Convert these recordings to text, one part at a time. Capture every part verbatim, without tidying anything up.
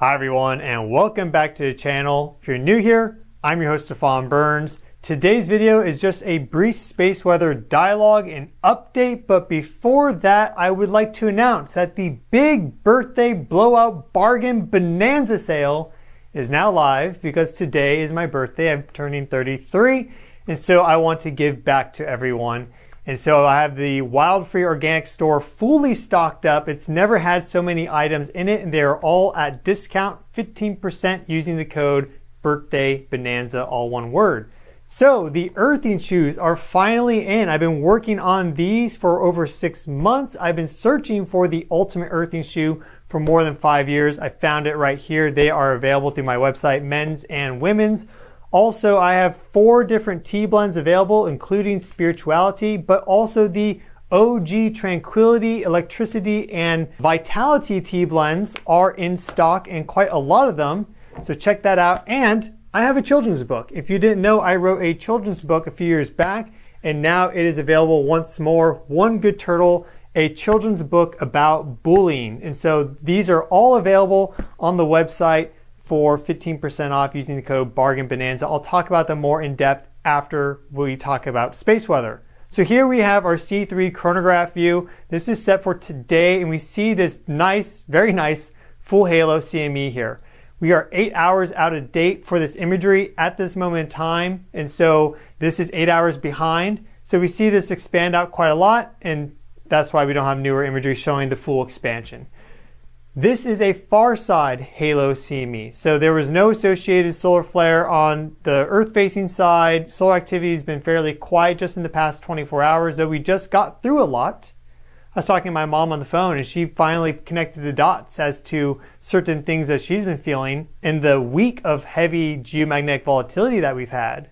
Hi everyone, and welcome back to the channel. If you're new here, I'm your host Stefan Burns. Today's video is just a brief space weather dialogue and update, but before that I would like to announce that the big birthday blowout Bargainbonanza sale is now live because today is my birthday. I'm turning thirty-three, and so I want to give back to everyone. And so I have the Wild Free Organic Store fully stocked up. It's never had so many items in it, and they're all at discount fifteen percent using the code BIRTHDAYBONANZA, all one word. So the earthing shoes are finally in. I've been working on these for over six months. I've been searching for the ultimate earthing shoe for more than five years. I found it right here. They are available through my website, men's and women's. Also, I have four different tea blends available, including Spirituality, but also the O G Tranquility, Electricity, and Vitality tea blends are in stock, and quite a lot of them. So check that out. And I have a children's book. If you didn't know, I wrote a children's book a few years back, and now it is available once more. One Good Turtle, a children's book about bullying. And so these are all available on the website for fifteen percent off using the code BARGAINBONANZA. I'll talk about them more in depth after we talk about space weather. So here we have our C three coronagraph view. This is set for today, and we see this nice, very nice full halo C M E here. We are eight hours out of date for this imagery at this moment in time, and so this is eight hours behind. So we see this expand out quite a lot, and that's why we don't have newer imagery showing the full expansion. This is a far side halo C M E. So there was no associated solar flare on the Earth facing side. Solar activity has been fairly quiet just in the past twenty-four hours, though we just got through a lot. I was talking to my mom on the phone, and she finally connected the dots as to certain things that she's been feeling in the week of heavy geomagnetic volatility that we've had.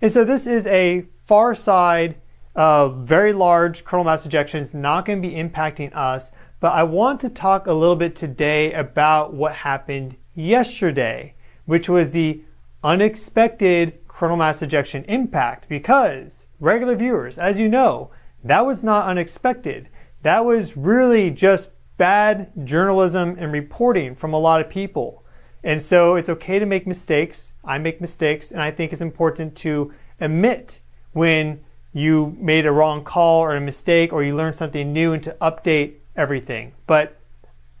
And so this is a far side, uh, very large coronal mass ejection. It's not going to be impacting us. But I want to talk a little bit today about what happened yesterday, which was the unexpected coronal mass ejection impact, because regular viewers, as you know, that was not unexpected. That was really just bad journalism and reporting from a lot of people. And so it's okay to make mistakes. I make mistakes, and I think it's important to admit when you made a wrong call or a mistake, or you learned something new, and to update everything. But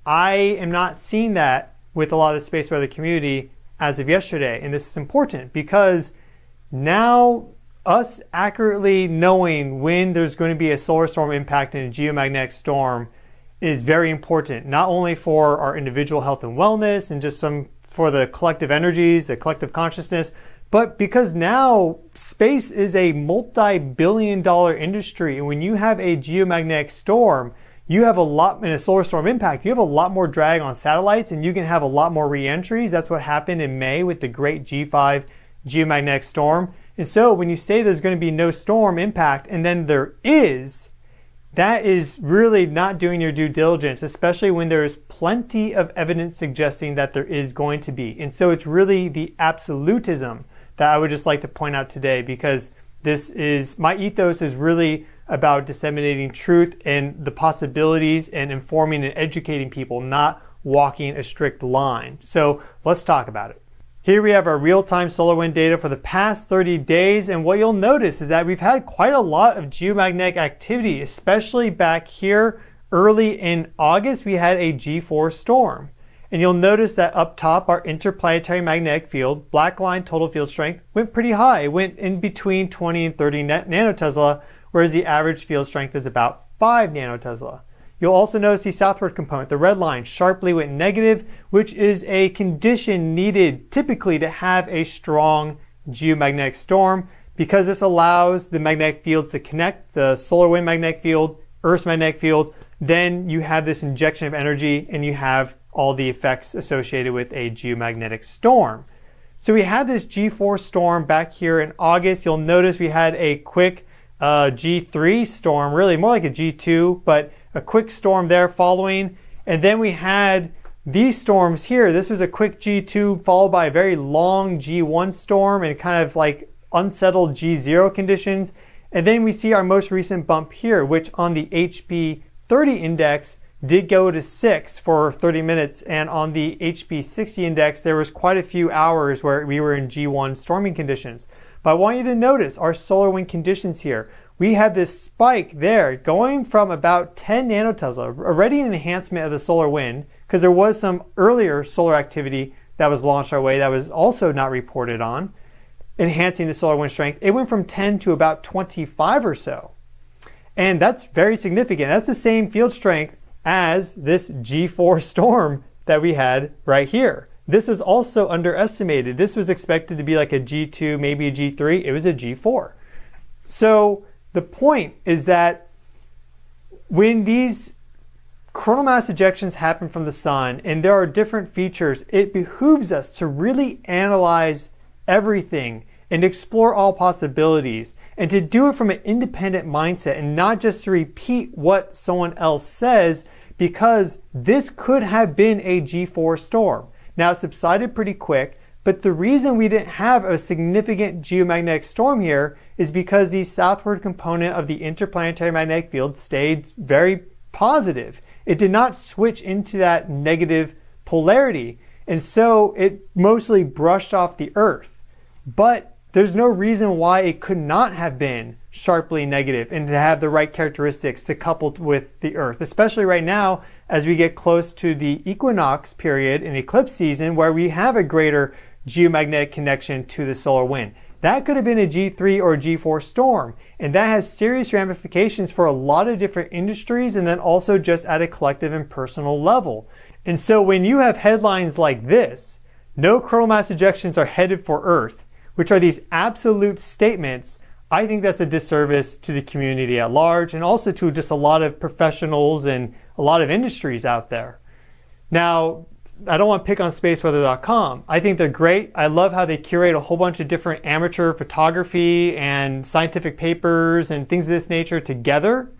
I am not seeing that with a lot of the space weather community as of yesterday, and this is important because now us accurately knowing when there's going to be a solar storm impact and a geomagnetic storm is very important, not only for our individual health and wellness and just some for the collective energies, the collective consciousness, but because now space is a multi-billion dollar industry, and when you have a geomagnetic storm, you have a lot in a solar storm impact, you have a lot more drag on satellites, and you can have a lot more re-entries. That's what happened in May with the great G five geomagnetic storm. And so when you say there's going to be no storm impact, and then there is, that is really not doing your due diligence, especially when there is plenty of evidence suggesting that there is going to be. And so it's really the absolutism that I would just like to point out today, because this is, my ethos is really about disseminating truth and the possibilities and informing and educating people, not walking a strict line. So let's talk about it. Here we have our real-time solar wind data for the past thirty days, and what you'll notice is that we've had quite a lot of geomagnetic activity, especially back here early in August. We had a G four storm, and you'll notice that up top our interplanetary magnetic field, black line total field strength, went pretty high. It went in between twenty and thirty nanotesla, whereas the average field strength is about five nanotesla. You'll also notice the southward component, the red line, sharply went negative, which is a condition needed typically to have a strong geomagnetic storm, because this allows the magnetic fields to connect, the solar wind magnetic field, Earth's magnetic field. Then you have this injection of energy, and you have all the effects associated with a geomagnetic storm. So we had this G four storm back here in August. You'll notice we had a quick Uh, G three storm, really more like a G two, but a quick storm there following. And then we had these storms here. This was a quick G two followed by a very long G one storm and kind of like unsettled G zero conditions. And then we see our most recent bump here, which on the H P thirty index did go to six for thirty minutes, and on the H P sixty index, there was quite a few hours where we were in G one storming conditions. But I want you to notice our solar wind conditions here. We had this spike there going from about ten nanotesla, already an enhancement of the solar wind, because there was some earlier solar activity that was launched our way that was also not reported on, enhancing the solar wind strength. It went from ten to about twenty-five or so. And that's very significant. That's the same field strength as this G four storm that we had right here. This is also underestimated. This was expected to be like a G two, maybe a G three. It was a G four. So the point is that when these coronal mass ejections happen from the sun and there are different features, it behooves us to really analyze everything and explore all possibilities, and to do it from an independent mindset and not just to repeat what someone else says, because this could have been a G four storm. Now it subsided pretty quick, but the reason we didn't have a significant geomagnetic storm here is because the southward component of the interplanetary magnetic field stayed very positive. It did not switch into that negative polarity, and so it mostly brushed off the Earth. But there's no reason why it could not have been sharply negative and to have the right characteristics to couple with the Earth, especially right now as we get close to the equinox period and eclipse season, where we have a greater geomagnetic connection to the solar wind. That could have been a G three or a G four storm, and that has serious ramifications for a lot of different industries, and then also just at a collective and personal level. And so when you have headlines like this, no coronal mass ejections are headed for Earth, which are these absolute statements, I think that's a disservice to the community at large, and also to just a lot of professionals and a lot of industries out there. Now, I don't want to pick on space weather dot com. I think they're great. I love how they curate a whole bunch of different amateur photography and scientific papers and things of this nature together,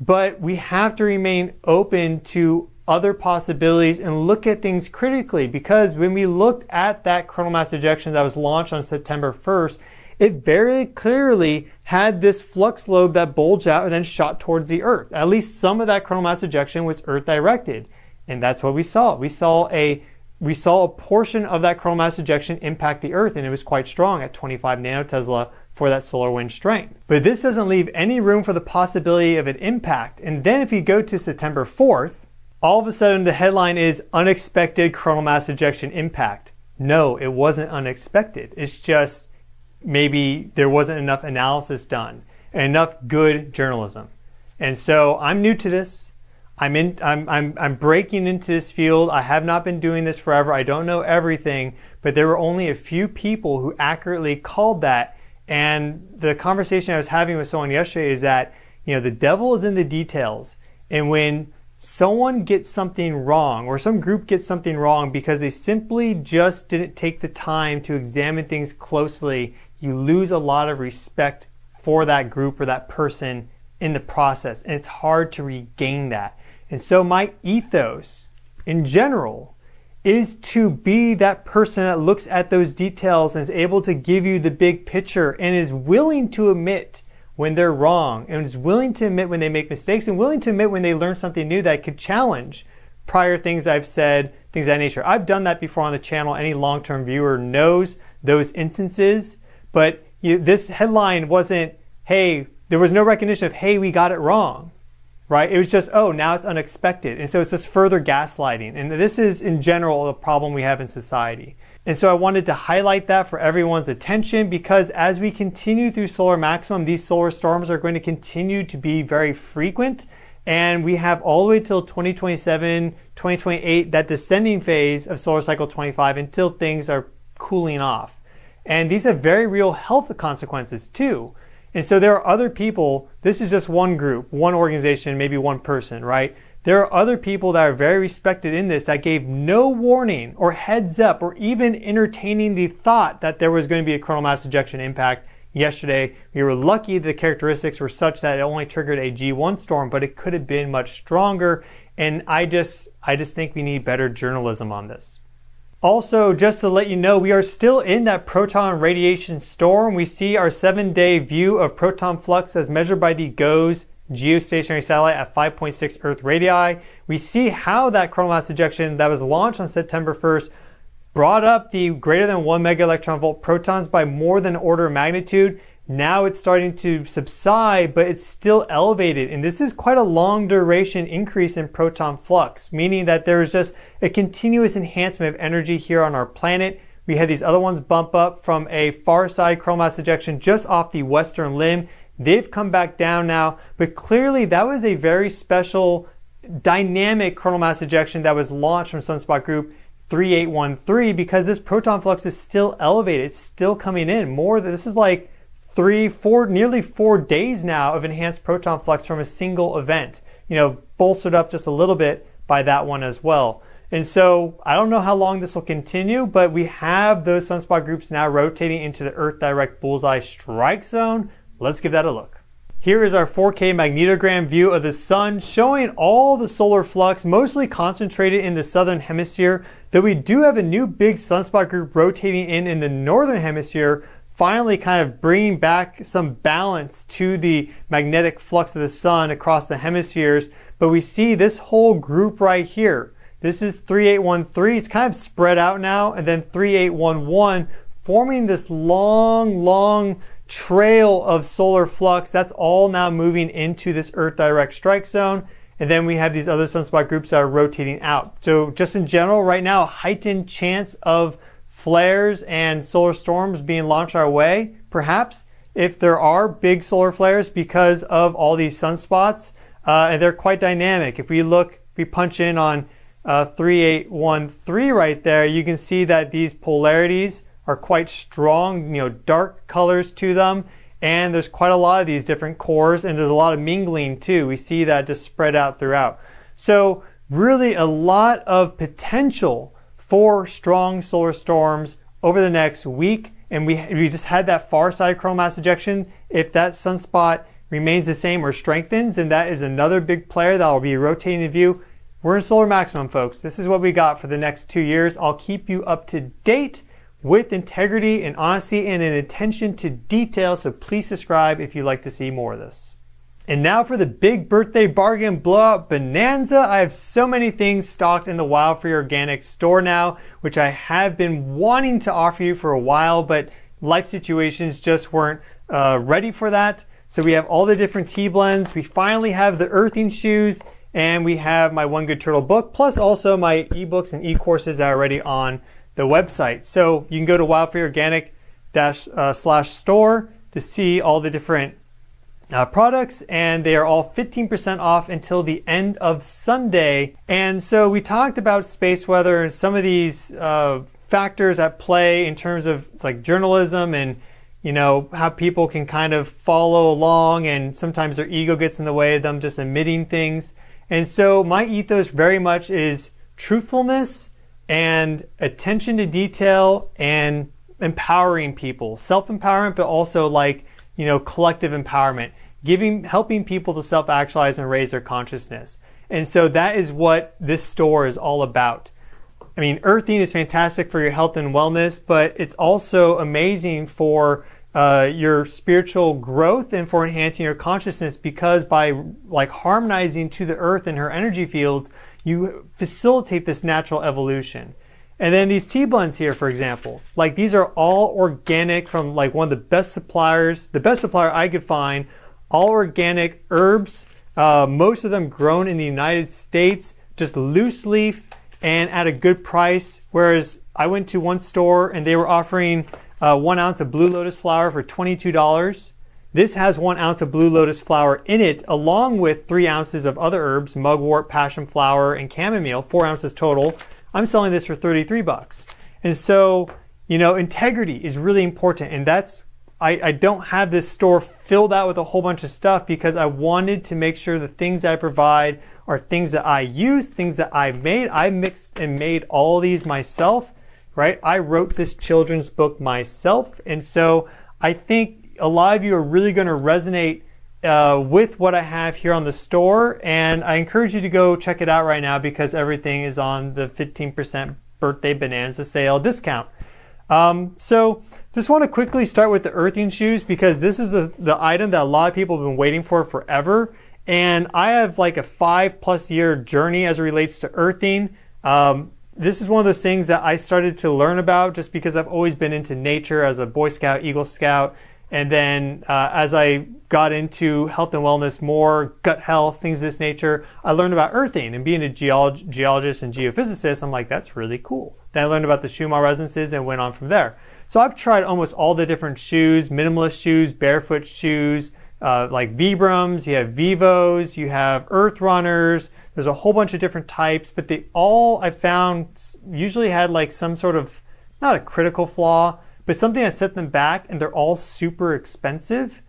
but we have to remain open to other possibilities and look at things critically, because when we looked at that coronal mass ejection that was launched on September first, it very clearly had this flux lobe that bulged out and then shot towards the Earth. At least some of that coronal mass ejection was Earth directed, and that's what we saw. We saw a we saw a portion of that coronal mass ejection impact the Earth, and it was quite strong at twenty-five nanotesla for that solar wind strength. But this doesn't leave any room for the possibility of an impact. And then if you go to September fourth, all of a sudden the headline is unexpected coronal mass ejection impact. No, it wasn't unexpected. It's just maybe there wasn't enough analysis done and enough good journalism. And so I'm new to this. I'm in, I'm, I'm, I'm breaking into this field. I have not been doing this forever. I don't know everything, but there were only a few people who accurately called that. And the conversation I was having with someone yesterday is that, you know, the devil is in the details. And when someone gets something wrong, or some group gets something wrong because they simply just didn't take the time to examine things closely, you lose a lot of respect for that group or that person in the process, and it's hard to regain that. And so my ethos in general is to be that person that looks at those details and is able to give you the big picture, and is willing to admit when they're wrong, and is willing to admit when they make mistakes, and willing to admit when they learn something new that could challenge prior things I've said, things of that nature. I've done that before on the channel. Any long-term viewer knows those instances, but you, this headline wasn't, hey, there was no recognition of, hey, we got it wrong, right? It was just, oh, now it's unexpected. And so it's just further gaslighting. And this is, in general, a problem we have in society. And so I wanted to highlight that for everyone's attention, because as we continue through solar maximum, these solar storms are going to continue to be very frequent. And we have all the way till twenty twenty-seven, twenty twenty-eight, that descending phase of solar cycle twenty-five, until things are cooling off. And these have very real health consequences too. And so there are other people, this is just one group, one organization, maybe one person, right? There are other people that are very respected in this that gave no warning or heads up or even entertaining the thought that there was going to be a coronal mass ejection impact yesterday. We were lucky the characteristics were such that it only triggered a G one storm, but it could have been much stronger. And I just, I just think we need better journalism on this. Also, just to let you know, we are still in that proton radiation storm. We see our seven-day view of proton flux as measured by the GOES geostationary satellite at five point six Earth radii. we see how that coronal mass ejection that was launched on September first brought up the greater than one mega electron volt protons by more than order of magnitude. Now it's starting to subside, but it's still elevated. And this is quite a long duration increase in proton flux, meaning that there is just a continuous enhancement of energy here on our planet. We had these other ones bump up from a far side coronal mass ejection just off the western limb. They've come back down now, but clearly that was a very special dynamic coronal mass ejection that was launched from Sunspot Group three eight one three, because this proton flux is still elevated. It's still coming in more than, this is like three, four, nearly four days now of enhanced proton flux from a single event, you know, bolstered up just a little bit by that one as well. And so I don't know how long this will continue, but we have those sunspot groups now rotating into the Earth direct bullseye strike zone. Let's give that a look. Here is our four K magnetogram view of the sun, showing all the solar flux, mostly concentrated in the southern hemisphere, though we do have a new big sunspot group rotating in in the northern hemisphere, finally kind of bringing back some balance to the magnetic flux of the sun across the hemispheres. But we see this whole group right here. This is three eight one three, it's kind of spread out now, and then three eight one one forming this long, long trail of solar flux. That's all now moving into this Earth direct strike zone. And then we have these other sunspot groups that are rotating out. So just in general right now, a heightened chance of flares and solar storms being launched our way, perhaps, if there are big solar flares, because of all these sunspots. Uh, and they're quite dynamic. If we look, if we punch in on uh, three eight one three right there, you can see that these polarities are quite strong, you know, dark colors to them, and there's quite a lot of these different cores, and there's a lot of mingling too. We see that just spread out throughout. So really a lot of potential for strong solar storms over the next week, and we, we just had that far side coronal mass ejection. If that sunspot remains the same or strengthens, and that is another big player that will be rotating in view. We're in solar maximum, folks. This is what we got for the next two years. I'll keep you up to date with integrity and honesty and an attention to detail, so please subscribe if you'd like to see more of this. And now for the big birthday bargain blowout bonanza. I have so many things stocked in the Wild Free Organic Store now, which I have been wanting to offer you for a while, but life situations just weren't uh, ready for that. So we have all the different tea blends. We finally have the earthing shoes, and we have my One Good Turtle book, plus also my ebooks and e-courses that are already on the website. So you can go to wildfreeorganic slash store to see all the different uh, products, and they are all fifteen percent off until the end of Sunday. And so we talked about space weather and some of these uh, factors at play in terms of like journalism and, you know, how people can kind of follow along, and sometimes their ego gets in the way of them just admitting things. And so my ethos very much is truthfulness and attention to detail and empowering people, self-empowerment, but also like, you know, collective empowerment, giving, helping people to self-actualize and raise their consciousness. And so that is what this store is all about. I mean, earthing is fantastic for your health and wellness, but it's also amazing for uh, your spiritual growth and for enhancing your consciousness, because by like harmonizing to the earth and her energy fields, you facilitate this natural evolution. And then these tea blends here, for example, like these are all organic from like one of the best suppliers, the best supplier I could find, all organic herbs, uh, most of them grown in the United States, just loose leaf and at a good price. Whereas I went to one store and they were offering uh, one ounce of blue lotus flower for twenty-two dollars. This has one ounce of blue lotus flower in it, along with three ounces of other herbs, mugwort, passion flower, and chamomile, four ounces total. I'm selling this for thirty-three bucks. And so, you know, integrity is really important. And that's, I, I don't have this store filled out with a whole bunch of stuff, because I wanted to make sure the things that I provide are things that I use, things that I made. I mixed and made all these myself, right? I wrote this children's book myself. And so I think a lot of you are really going to resonate uh, with what I have here on the store, and I encourage you to go check it out right now, because everything is on the fifteen percent birthday bonanza sale discount. Um, so just want to quickly start with the earthing shoes, because this is the, the item that a lot of people have been waiting for forever, And I have like a five plus year journey as it relates to earthing. Um, this is one of those things that I started to learn about just because I've always been into nature as a Boy Scout, Eagle Scout. And then uh, as I got into health and wellness more, gut health, things of this nature, I learned about earthing. And being a geolog geologist and geophysicist, I'm like, that's really cool. Then I learned about the Schumann resonances and went on from there. So I've tried almost all the different shoes, minimalist shoes, barefoot shoes, uh, like Vibrams, you have Vivos, you have Earth Runners. There's a whole bunch of different types, but they all, I found, usually had like some sort of, not a critical flaw, but something that set them back, and they're all super expensive.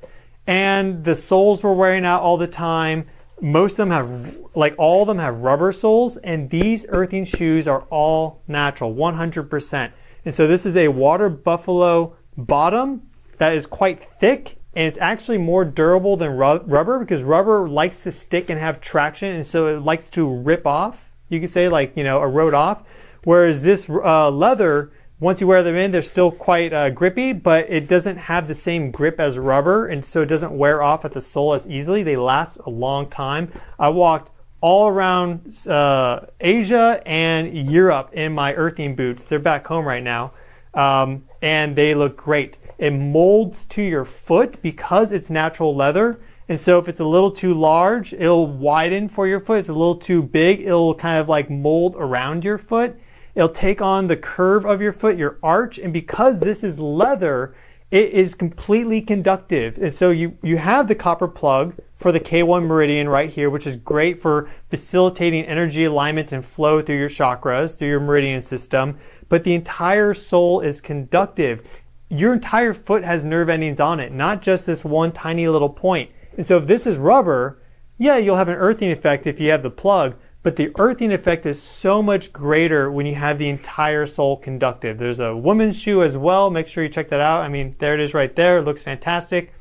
And the soles were wearing out all the time. Most of them have, like all of them have rubber soles, and these earthing shoes are all natural, one hundred percent. And so this is a water buffalo bottom that is quite thick, and it's actually more durable than ru- rubber because rubber likes to stick and have traction, and so it likes to rip off. You could say like, you know, erode off. Whereas this uh, leather, once you wear them in, they're still quite uh, grippy, but it doesn't have the same grip as rubber, and so it doesn't wear off at the sole as easily. They last a long time. I walked all around uh, Asia and Europe in my earthing boots. They're back home right now, um, and they look great. It molds to your foot because it's natural leather, and so if it's a little too large, it'll widen for your foot. If it's a little too big, it'll kind of like mold around your foot. It'll take on the curve of your foot, your arch, and because this is leather, it is completely conductive. And so you, you have the copper plug for the K one meridian right here, which is great for facilitating energy alignment and flow through your chakras, through your meridian system, but the entire sole is conductive. Your entire foot has nerve endings on it, not just this one tiny little point. And so if this is rubber, yeah, you'll have an earthing effect if you have the plug, but the earthing effect is so much greater when you have the entire sole conductive. There's a woman's shoe as well. Make sure you check that out. I mean, there it is right there. It looks fantastic.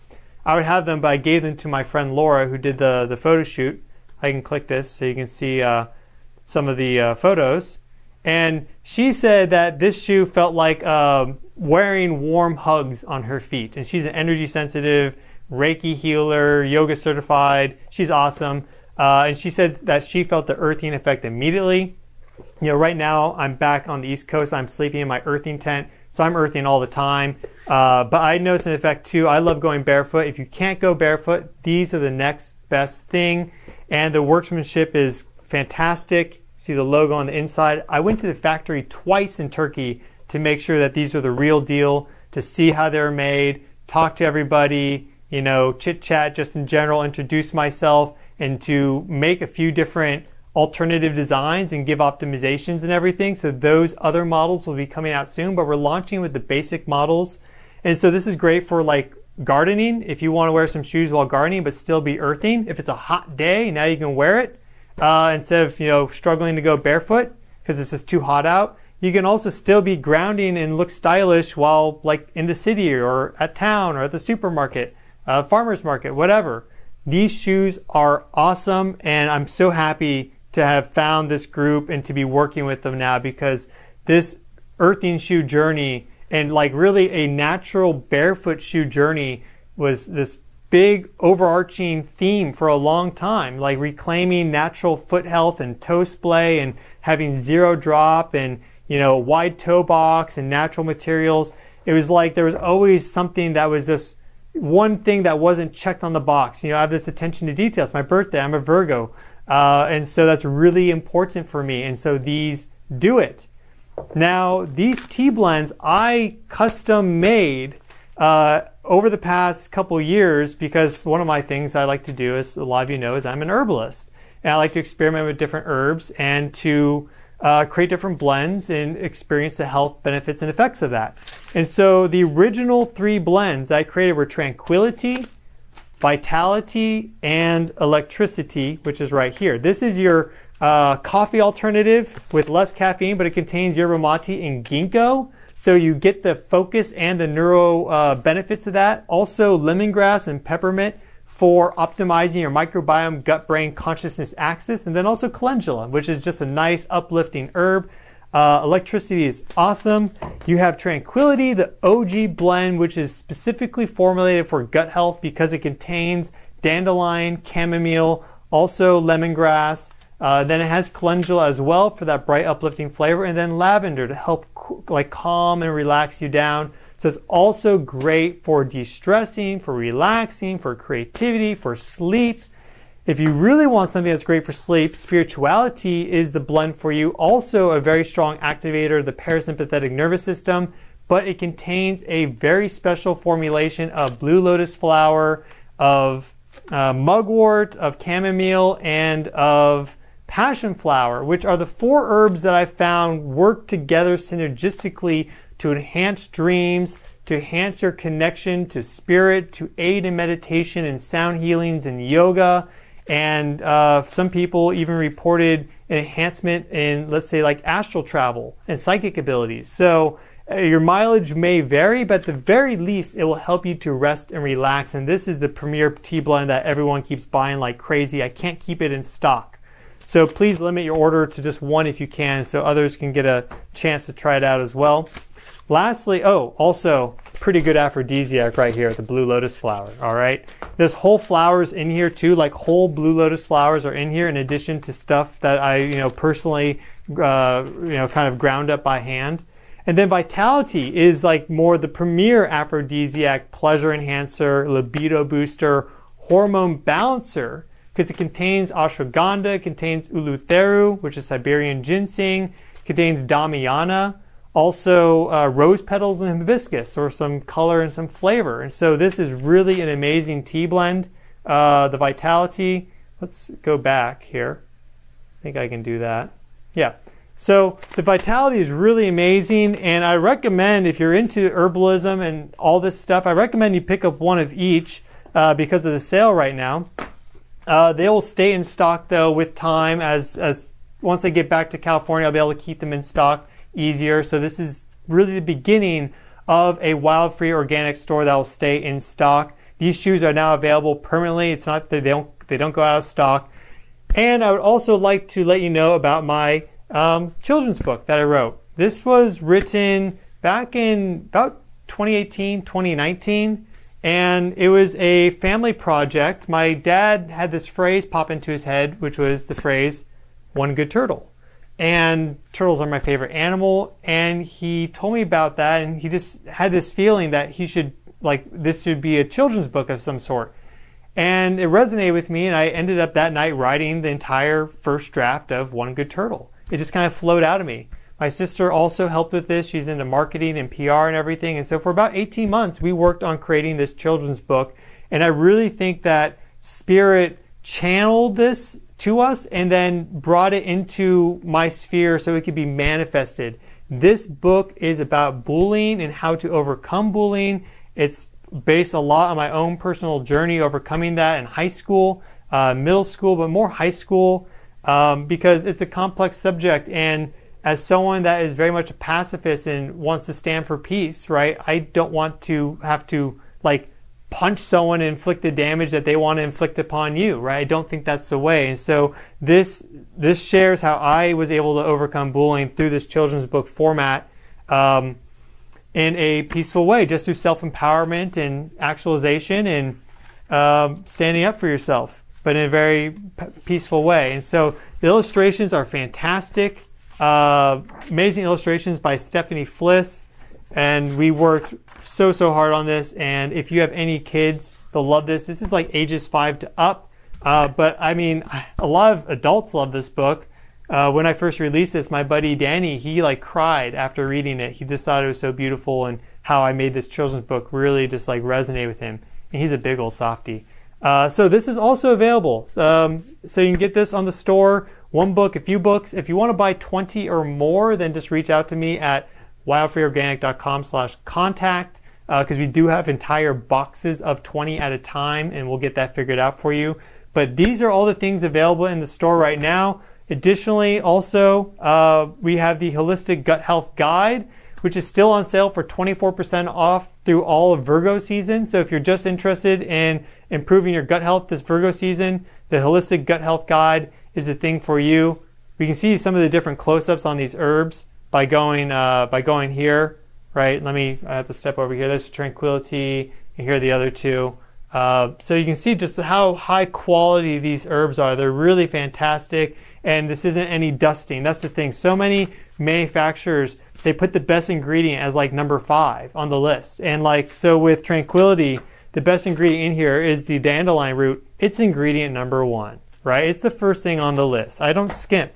I would have them, but I gave them to my friend Laura who did the, the photo shoot. I can click this so you can see uh, some of the uh, photos. And she said that this shoe felt like uh, wearing warm hugs on her feet. And she's an energy sensitive, Reiki healer, yoga certified. She's awesome. Uh, and she said that she felt the earthing effect immediately. You know, right now I'm back on the East Coast. I'm sleeping in my earthing tent, so I'm earthing all the time. Uh, but I noticed an effect too. I love going barefoot. If you can't go barefoot, these are the next best thing. And the workmanship is fantastic. See the logo on the inside. I went to the factory twice in Turkey to make sure that these are the real deal, to see how they're made, talk to everybody, you know, chit chat just in general, introduce myself, and to make a few different alternative designs and give optimizations and everything. So those other models will be coming out soon, but we're launching with the basic models. And so this is great for like gardening, if you want to wear some shoes while gardening but still be earthing. If it's a hot day, now you can wear it uh, instead of, you know, struggling to go barefoot because it's just too hot out. You can also still be grounding and look stylish while like in the city or at town or at the supermarket, uh, farmer's market, whatever. These shoes are awesome, and I'm so happy to have found this group and to be working with them now, because this earthing shoe journey and like really a natural barefoot shoe journey was this big overarching theme for a long time, like reclaiming natural foot health and toe splay and having zero drop and, you know, wide toe box and natural materials. It was like there was always something that was just one thing that wasn't checked on the box. You know, I have this attention to details. My birthday, I'm a Virgo. Uh, and so that's really important for me. And so these do it. Now, these tea blends I custom made uh, over the past couple years, because one of my things I like to do, as a lot of you know, is I'm an herbalist. And I like to experiment with different herbs and to Uh, create different blends and experience the health benefits and effects of that. And so the original three blends I created were Tranquility, Vitality, and Electricity, which is right here. This is your uh, coffee alternative with less caffeine, but it contains yerba mate and ginkgo. So you get the focus and the neuro uh, benefits of that. Also lemongrass and peppermint for optimizing your microbiome, gut, brain, consciousness axis, and then also calendula, which is just a nice uplifting herb. Uh, electricity is awesome. You have Tranquility, the O G blend, which is specifically formulated for gut health because it contains dandelion, chamomile, also lemongrass. Uh, then it has calendula as well for that bright uplifting flavor, and then lavender to help like calm and relax you down. So it's also great for de-stressing, for relaxing, for creativity, for sleep. If you really want something that's great for sleep, Spirituality is the blend for you. Also a very strong activator of the parasympathetic nervous system, but it contains a very special formulation of blue lotus flower, of uh, mugwort, of chamomile, and of passion flower, which are the four herbs that I found work together synergistically to enhance dreams, to enhance your connection to spirit, to aid in meditation and sound healings and yoga. And uh, some people even reported an enhancement in, let's say, like astral travel and psychic abilities. So uh, your mileage may vary, but at the very least, it will help you to rest and relax. And this is the premier tea blend that everyone keeps buying like crazy. I can't keep it in stock. So please limit your order to just one if you can, so others can get a chance to try it out as well. Lastly, oh, also pretty good aphrodisiac right here, the blue lotus flower, all right? There's whole flowers in here too, like whole blue lotus flowers are in here in addition to stuff that I, you know, personally, uh, you know, kind of ground up by hand. And then Vitality is like more the premier aphrodisiac, pleasure enhancer, libido booster, hormone balancer, because it contains ashwagandha, it contains ulutheru, which is Siberian ginseng, contains damiana, also uh, rose petals and hibiscus, or some color and some flavor. And so this is really an amazing tea blend, uh, the Vitality. Let's go back here. I think I can do that. Yeah, so the Vitality is really amazing, and I recommend, if you're into herbalism and all this stuff, I recommend you pick up one of each uh, because of the sale right now. Uh, they will stay in stock though with time, as, as once I get back to California, I'll be able to keep them in stock easier. So this is really the beginning of a Wild Free Organic Store that will stay in stock. These shoes are now available permanently. It's not that they don't they don't go out of stock. And I would also like to let you know about my um, children's book that I wrote. This was written back in about twenty eighteen, twenty nineteen, and it was a family project. My dad had this phrase pop into his head, which was the phrase "One Good Turtle." And turtles are my favorite animal, and he told me about that, and he just had this feeling that he should, like, this should be a children's book of some sort. And it resonated with me, and I ended up that night writing the entire first draft of One Good Turtle. It just kind of flowed out of me. My sister also helped with this. She's into marketing and P R and everything, and so for about eighteen months, we worked on creating this children's book, and I really think that Spirit channeled this to us and then brought it into my sphere so it could be manifested. This book is about bullying and how to overcome bullying. It's based a lot on my own personal journey overcoming that in high school, uh, middle school, but more high school, um, because it's a complex subject. And as someone that is very much a pacifist and wants to stand for peace, right, I don't want to have to like punch someone and inflict the damage that they want to inflict upon you, right? I don't think that's the way. And so this this shares how I was able to overcome bullying through this children's book format um, in a peaceful way, just through self-empowerment and actualization and um, standing up for yourself, but in a very p peaceful way. And so the illustrations are fantastic, uh, amazing illustrations by Stephanie Fliss, and we worked so, so hard on this, and if you have any kids, they'll love this. This is like ages five to up, uh, but I mean, a lot of adults love this book. Uh, when I first released this, my buddy Danny, he like cried after reading it. He just thought it was so beautiful, and how I made this children's book really just like resonated with him, and he's a big old softie. Uh, so this is also available. Um, so you can get this on the store, one book, a few books. If you want to buy twenty or more, then just reach out to me at wild free organic dot com slash contact, because uh, we do have entire boxes of twenty at a time, and we'll get that figured out for you. But these are all the things available in the store right now. Additionally, also, uh, we have the Holistic Gut Health Guide, which is still on sale for twenty-four percent off through all of Virgo season. So if you're just interested in improving your gut health this Virgo season, the Holistic Gut Health Guide is the thing for you. We can see some of the different close-ups on these herbs by going uh, by going here, right? Let me, I have to step over here. There's Tranquility, and here are the other two. Uh, so you can see just how high quality these herbs are. They're really fantastic, and this isn't any dusting. That's the thing. So many manufacturers, they put the best ingredient as like number five on the list. And like, so with Tranquility, the best ingredient in here is the dandelion root. It's ingredient number one, right? It's the first thing on the list. I don't skimp.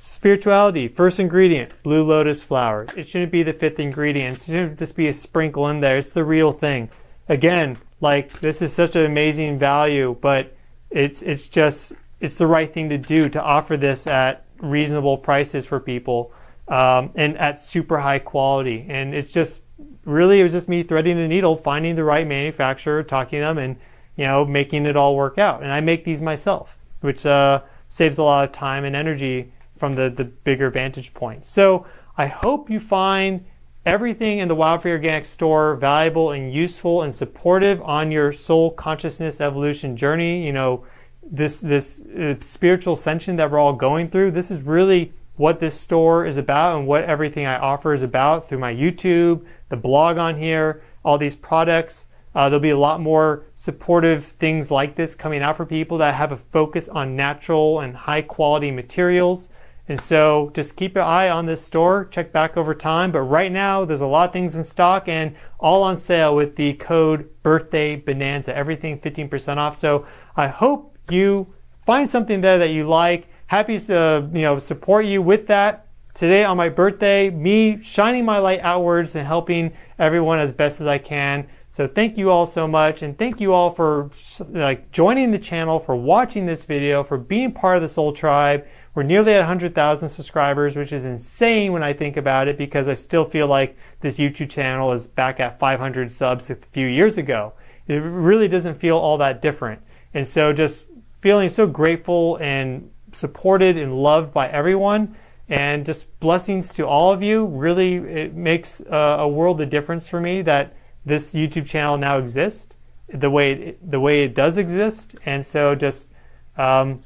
Spirituality, first ingredient, blue lotus flowers. It shouldn't be the fifth ingredient. It shouldn't just be a sprinkle in there. It's the real thing. Again, like, this is such an amazing value, but it's, it's just, it's the right thing to do to offer this at reasonable prices for people, um, and at super high quality. And it's just, really, it was just me threading the needle, finding the right manufacturer, talking to them, and, you know, making it all work out. And I make these myself, which uh, saves a lot of time and energy from the, the bigger vantage point. So I hope you find everything in the Wild Free Organic Store valuable and useful and supportive on your soul consciousness evolution journey. You know, this this uh, spiritual ascension that we're all going through, this is really what this store is about and what everything I offer is about through my YouTube, the blog on here, all these products. Uh, there'll be a lot more supportive things like this coming out for people that have a focus on natural and high quality materials. And so just keep your eye on this store, check back over time. But right now, there's a lot of things in stock and all on sale with the code BIRTHDAYBONANZA, everything fifteen percent off. So I hope you find something there that you like. Happy to you know, support you with that. Today on my birthday, me shining my light outwards and helping everyone as best as I can. So thank you all so much, and thank you all for like joining the channel, for watching this video, for being part of the Soul Tribe. We're nearly at one hundred thousand subscribers, which is insane when I think about it, because I still feel like this YouTube channel is back at five hundred subs a few years ago. It really doesn't feel all that different. And so just feeling so grateful and supported and loved by everyone, and just blessings to all of you. Really, it makes uh, a world of difference for me that this YouTube channel now exists the way it, the way it does exist. And so just um,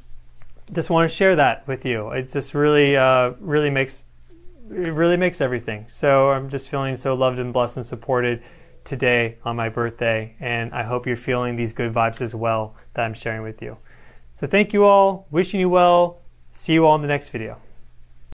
just want to share that with you. It just really uh, really makes it really makes everything. So I'm just feeling so loved and blessed and supported today on my birthday, and I hope you're feeling these good vibes as well that I'm sharing with you. So thank you all, wishing you well, see you all in the next video.